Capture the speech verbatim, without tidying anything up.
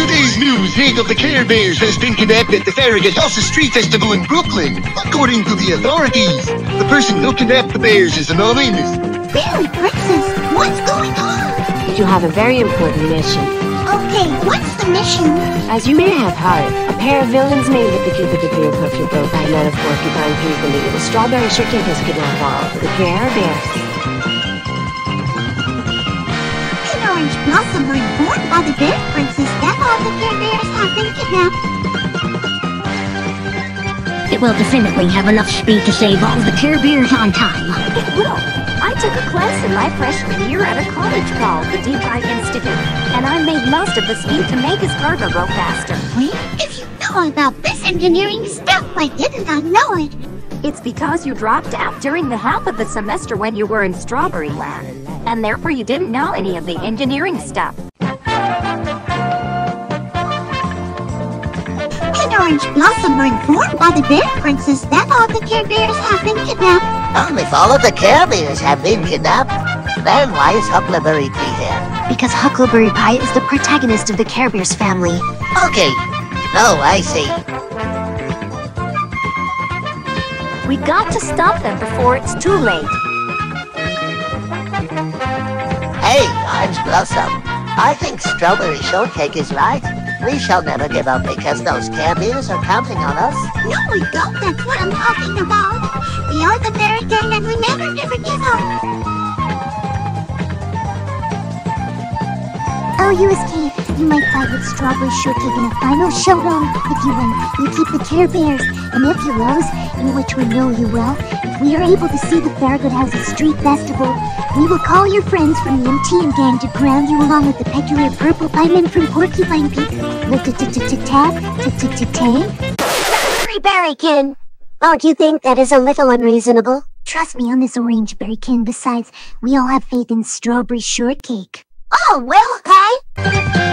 Today's news read of the Care Bears has been kidnapped at the Farragut House Street Festival in Brooklyn. According to the authorities, the person who kidnapped the bears is anonymous. Bear Princess, what's going on? You have a very important mission. Okay, what's the mission? As you may have heard, a pair of villains made with the Cupid to clear perfume boat by men of porcupine trees believe the Strawberry Shortcake has kidnapped all the Care Bears. Orange Blossom were informed by the Bear Princess that all the Care Bears have been kidnapped. It will definitely have enough speed to save all the Care Bears on time. It will. I took a class in my freshman year at a college called the Deep Eye Institute, and I made most of the speed to make his cargo row faster. If you know about this engineering stuff, why didn't I know it? It's because you dropped out during the half of the semester when you were in Strawberry Land, and therefore you didn't know any of the engineering stuff. And Orange Blossom were informed by the Bear Princess that all the Care Bears have been kidnapped. Only if all of the Care Bears have been kidnapped, then why is Huckleberry Pie here? Because Huckleberry Pie is the protagonist of the Care Bears family. Okay, no, I see. We got to stop them before it's too late. Hey, Orange Blossom, I think Strawberry Shortcake is right. We shall never give up because those Care Bears are counting on us. No, we don't. That's what I'm talking about. We are the Bear Gang and we never, never give up. Oh, U S K, you might fight with Strawberry Shortcake in a final showdown. If you win, you keep the Care Bears. And if you lose, in which we know you will, if we are able to see the Farragut House Street Festival, we will call your friends from the M T M gang to ground you along with the peculiar purple pie men from Porcupine Peak. Berrykin! Don't you think that is a little unreasonable? Trust me on this, Orange Berrykin. Besides, we all have faith in Strawberry Shortcake. Oh, well, okay.